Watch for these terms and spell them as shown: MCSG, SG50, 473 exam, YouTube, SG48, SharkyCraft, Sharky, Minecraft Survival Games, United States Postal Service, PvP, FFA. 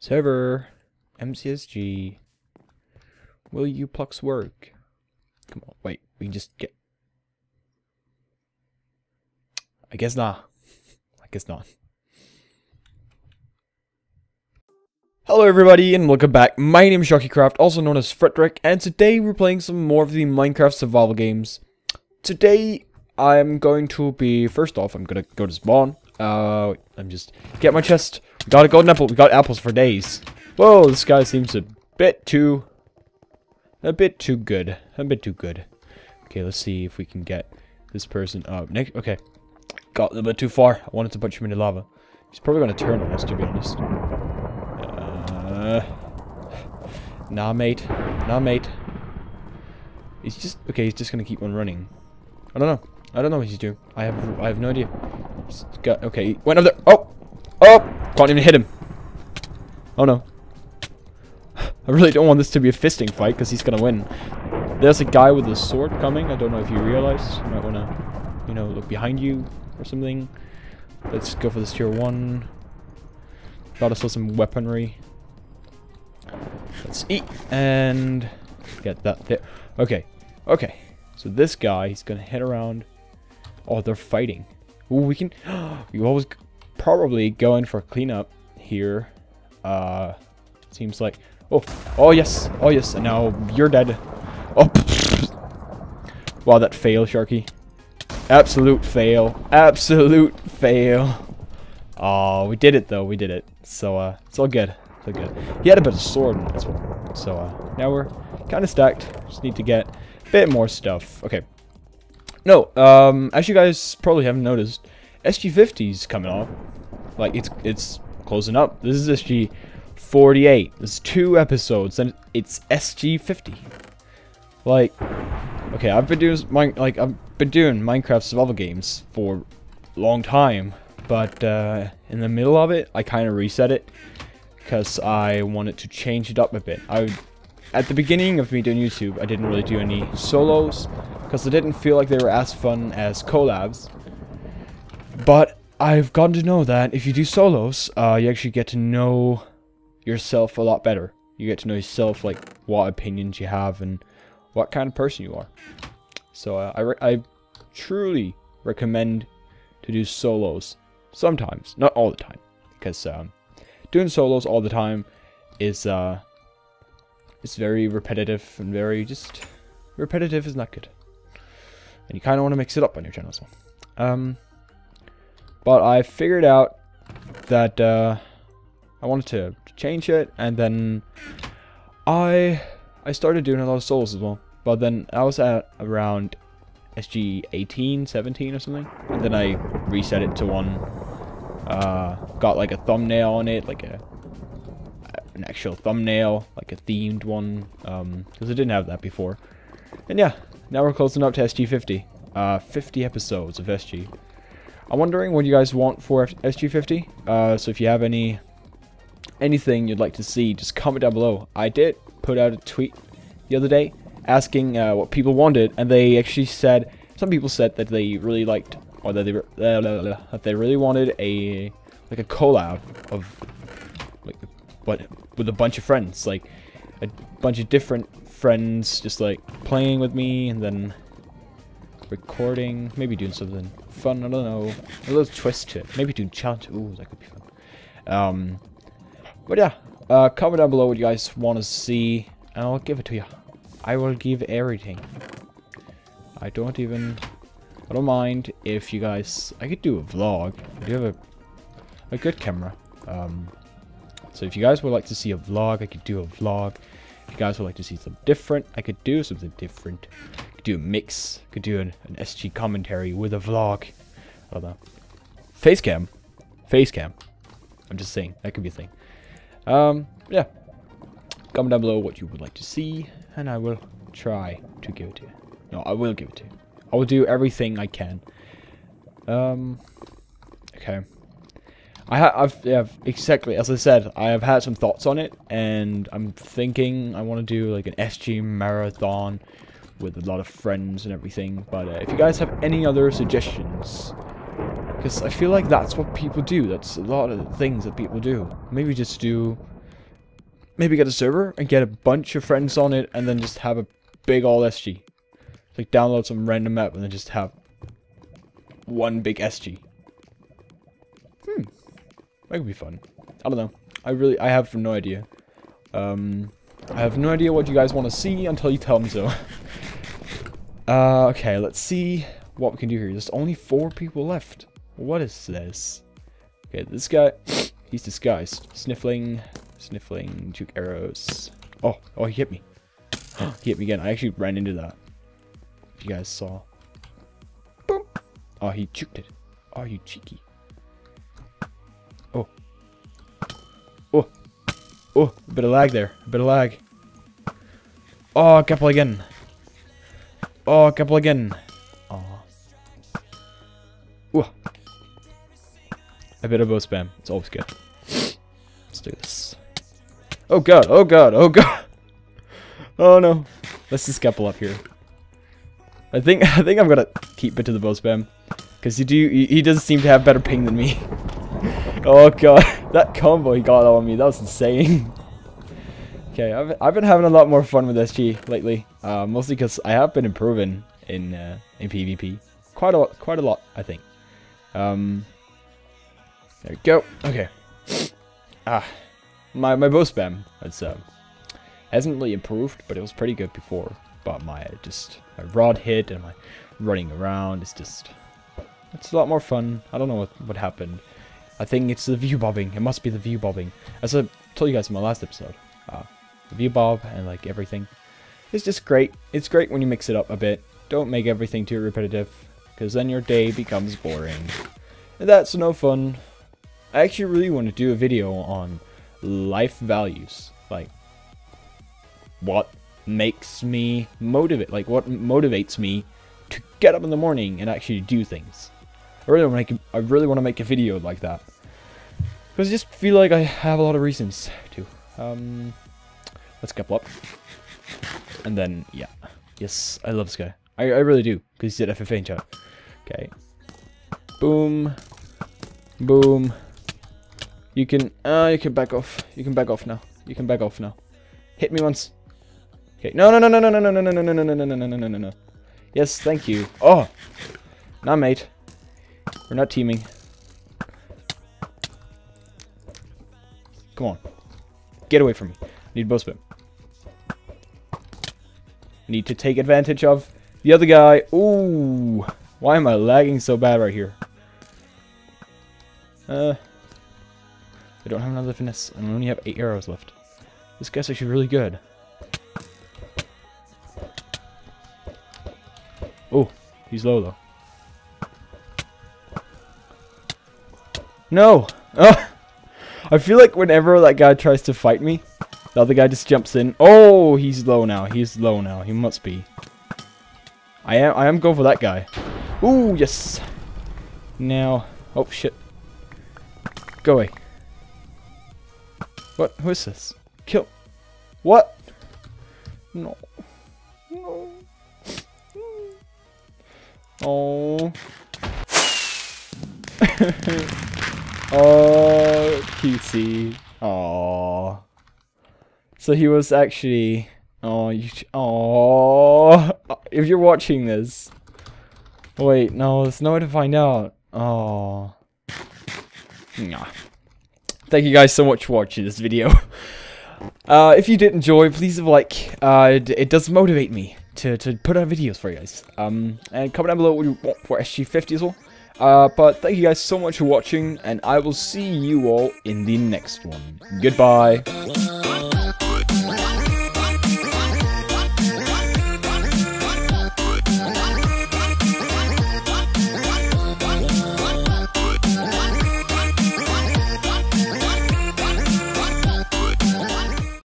Server, MCSG, will you plucks work? Come on, wait, we can just get... I guess not. I guess not. Hello everybody and welcome back. My name is SharkyCraft, also known as Frederick, and today we're playing some more of the Minecraft survival games. Today I'm going to be... First off, I'm gonna go to spawn. I'm just... Get my chest. We got a golden apple. We got apples for days. Whoa, this guy seems a bit too good. Okay, let's see if we can get this person up next. Okay. Got them a bit too far. I wanted to punch him into lava. He's probably gonna turn on us, to be honest. Nah, mate. He's just... Okay, he's just gonna keep on running. I don't know what he's doing. I have no idea. Okay, he went up there. Oh! Can't even hit him. Oh no. I really don't want this to be a fisting fight because he's gonna win. There's a guy with a sword coming. I don't know if you realize. You might wanna, you know, look behind you or something. Let's go for this tier 1. Got us some weaponry. Let's eat and get that there. Okay. So this guy, he's gonna head around. Oh, they're fighting. Ooh, we can... You always probably go in for a cleanup here. Seems like... Oh yes. And now you're dead. Oh. Wow, that fail, Sharky. Absolute fail. Oh, we did it though. We did it. So it's all good. He had a bit of sword in this one. So now we're kind of stacked. Just need to get a bit more stuff. Okay. No, as you guys probably haven't noticed, SG50's coming off. Like it's closing up. This is SG48. There's 2 episodes and it's SG50. Like, okay, I've been doing Minecraft survival games for a long time, but in the middle of it, I kind of reset it. Because I wanted to change it up a bit. At the beginning of me doing YouTube, I didn't really do any solos because I didn't feel like they were as fun as collabs. But I've gotten to know that if you do solos, you actually get to know yourself a lot better. You get to know yourself, like what opinions you have and what kind of person you are. So I truly recommend to do solos sometimes, not all the time, because doing solos all the time is it's very repetitive and very just repetitive is not good, and you kind of want to mix it up on your channel as well. But I figured out that I wanted to change it, and then I started doing a lot of solos as well. But then I was at around SG 18, 17 or something, and then I reset it to one. Got like a thumbnail on it, like an actual thumbnail, like a themed one, because I didn't have that before. And yeah, now we're closing up to SG50, 50 episodes of SG. I'm wondering what you guys want for SG50, so if you have anything you'd like to see, just comment down below. I did put out a tweet the other day asking what people wanted, and they actually said, some people said that they really liked, or that they really wanted a collab of like what with a bunch of friends, like a bunch of different friends, just like playing with me and then recording, maybe doing something fun. I don't know, a little twist to it, maybe do challenge. Ooh, that could be fun. But yeah, comment down below what you guys want to see, and I'll give it to you. I will give everything. I don't mind if you guys... I could do a vlog. I do have a good camera. So if you guys would like to see a vlog, I could do a vlog. If you guys would like to see something different, I could do something different. I could do a mix. I could do an SG commentary with a vlog. I don't know. Facecam. I'm just saying. That could be a thing. Yeah. Comment down below what you would like to see, and I will try to give it to you. No, I will give it to you. I will do everything I can. Okay. Exactly, as I said, I have had some thoughts on it, and I'm thinking I want to do like an SG marathon with a lot of friends and everything. But if you guys have any other suggestions, because I feel like that's what people do. That's a lot of the things that people do. Maybe just do maybe get a server and get a bunch of friends on it, and then just have a big old SG. Like, download some random map and then just have one big SG. That could be fun. I don't know. I have no idea. I have no idea what you guys want to see until you tell me so. Okay, let's see what we can do here. There's only 4 people left. What is this? Okay, this guy, he's disguised. Sniffling, juke arrows. Oh, he hit me. He hit me again. I actually ran into that. If you guys saw. Boom. Oh, he juked it. Oh, you cheeky. Oh, a bit of lag there. A bit of lag. Oh, a couple again. Oh. Ooh. A bit of bow spam. It's always good. Let's do this. Oh god, oh god, oh god. Oh no. Let's just couple up here. I think I'm gonna keep it to the bow spam. Cause he does seem to have better ping than me. Oh god, that combo he got on me, that was insane. Okay, I've been having a lot more fun with SG lately, mostly because I have been improving in PvP quite a lot, I think. There we go. Okay, my bow spam hasn't really improved, but it was pretty good before. But my rod hit and my running around is just, it's a lot more fun. I don't know what happened. I think it's the view bobbing. It must be the view bobbing. As I told you guys in my last episode, the view bob and like everything, it's just great. It's great when you mix it up a bit. Don't make everything too repetitive, because then your day becomes boring, and that's no fun. I actually really want to do a video on life values, like what makes me motivate, like what motivates me to get up in the morning and actually do things. I really want to make a video like that, because I just feel like I have a lot of reasons to. Let's couple up, and then yeah, yes, I love this guy. I really do, because he did FFA in chat. Okay, boom, boom. You can back off. You can back off now. You can back off now. Hit me once. Okay, no. Yes, thank you. Oh, nah, mate. We're not teaming. Come on. Get away from me. I need bow spam. Need to take advantage of the other guy. Ooh. Why am I lagging so bad right here? I don't have another finesse. I only have 8 arrows left. This guy's actually really good. Oh. He's low though. No! Oh. I feel like whenever that guy tries to fight me, the other guy just jumps in. Oh, he's low now. He's low now. He must be. I am going for that guy. Ooh, yes. Now. Oh, shit. Go away. What? Who is this? Kill. What? No. No. Oh. Oh, cutesy. Aww. So he was actually... Oh, you... Aww. If you're watching this... Wait, no, there's no way to find out. Aww. Nah. Thank you guys so much for watching this video. If you did enjoy, please leave a like. It does motivate me to put out videos for you guys. And comment down below what you want for SG50 as well. But thank you guys so much for watching, and I will see you all in the next one. Goodbye.